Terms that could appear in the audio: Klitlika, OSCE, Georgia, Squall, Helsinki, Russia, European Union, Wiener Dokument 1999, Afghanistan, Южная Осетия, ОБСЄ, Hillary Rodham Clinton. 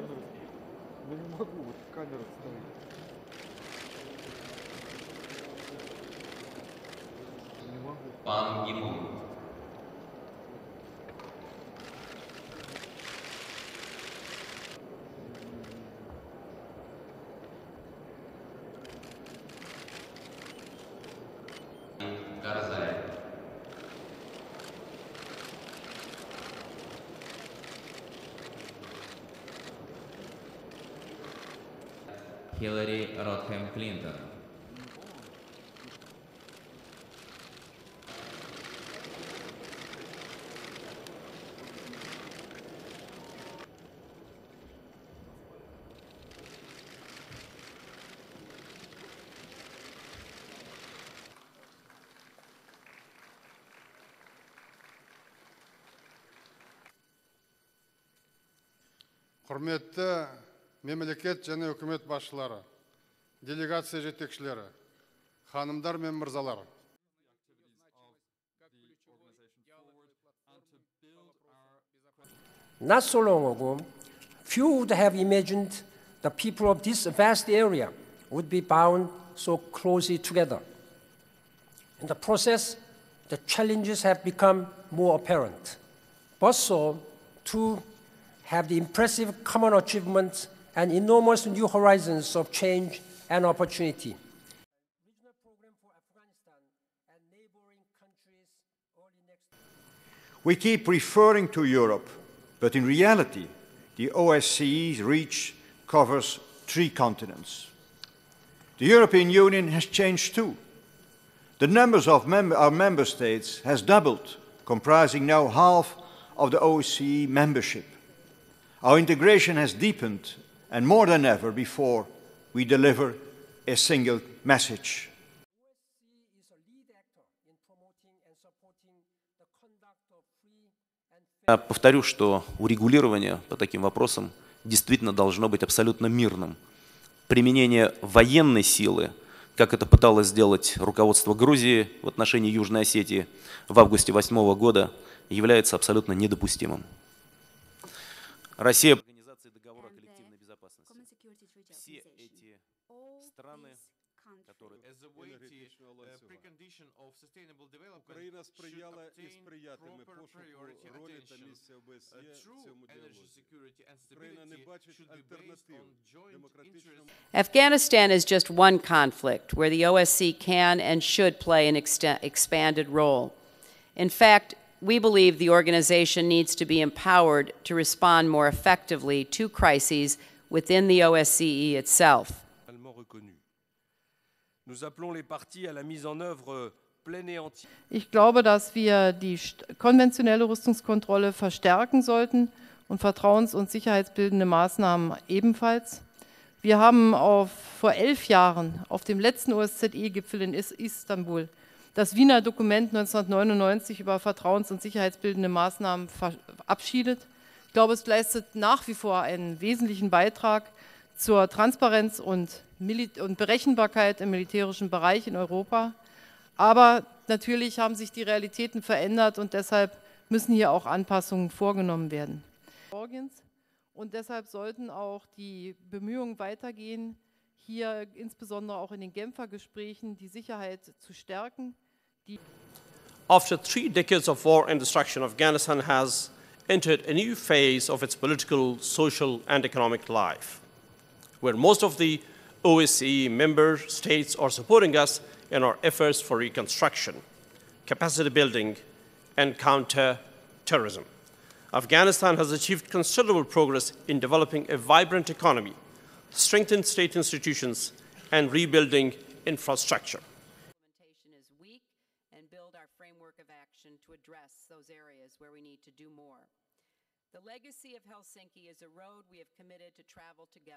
камеру. Ну не могу, вот камера стоит. Не могу. Пан Гимон. Hillary Rodham Clinton. Құрметті мемлекет және үкімет басшылары, делегация жетекшілері, ханымдар мен мырзалар. Not so long ago, few would have imagined the people of this vast area would be bound so closely together. In the process, the challenges have become more apparent, but so too have the impressive common achievements and enormous new horizons of change and opportunity. Regional program for Afghanistan and neighboring countries early next year. We keep referring to Europe, but in reality, the OSCE's reach covers 3 continents. The European Union has changed too. The numbers of our member states has doubled, comprising now half of the OSCE membership. Our integration has deepened, and more than ever before, we deliver a single message. OSCE is a lead actor in promoting and supporting the conduct of free and fair. Я повторю, что урегулирование по таким вопросам действительно должно быть абсолютно мирным. Применение военной силы, как это пыталось сделать руководство Грузии в отношении Южной Осетии в августе 2008 года, является абсолютно недопустимым. Россия, организации договора о коллективной безопасности. Все эти страны, которые... Украина сприяла и сприятиме пошуку ролі та місця ОБСЄ в цьому діалозі. Україна не бачить альтернатив демократичному... Afghanistan is just one conflict where the OSCE can and should play an expanded role. In fact, we believe the organization needs to be empowered to respond more effectively to crises within the OSCE itself. Ich glaube, dass wir die konventionelle Rüstungskontrolle verstärken sollten und vertrauens- und sicherheitsbildende Maßnahmen ebenfalls. Wir haben vor 11 Jahren auf dem letzten OSZE-Gipfel in Istanbul das Wiener Dokument 1999 über vertrauens- und sicherheitsbildende Maßnahmen verabschiedet. Ich glaube, es leistet nach wie vor einen wesentlichen Beitrag zur Transparenz und Berechenbarkeit im militärischen Bereich in Europa. Aber natürlich haben sich die Realitäten verändert und deshalb müssen hier auch Anpassungen vorgenommen werden. Und deshalb sollten auch die Bemühungen weitergehen, hier insbesondere auch in den Genfer Gesprächen die Sicherheit zu stärken. After 3 decades of war and destruction, Afghanistan has entered a new phase of its political, social and economic life, where most of the OSCE member states are supporting us in our efforts for reconstruction, capacity building and counter-terrorism. Afghanistan has achieved considerable progress in developing a vibrant economy, strengthen state institutions and rebuilding infrastructure. Implementation is weak and build our framework of action to address those areas where we need to do more. The legacy of Helsinki is a road we have committed to travel together.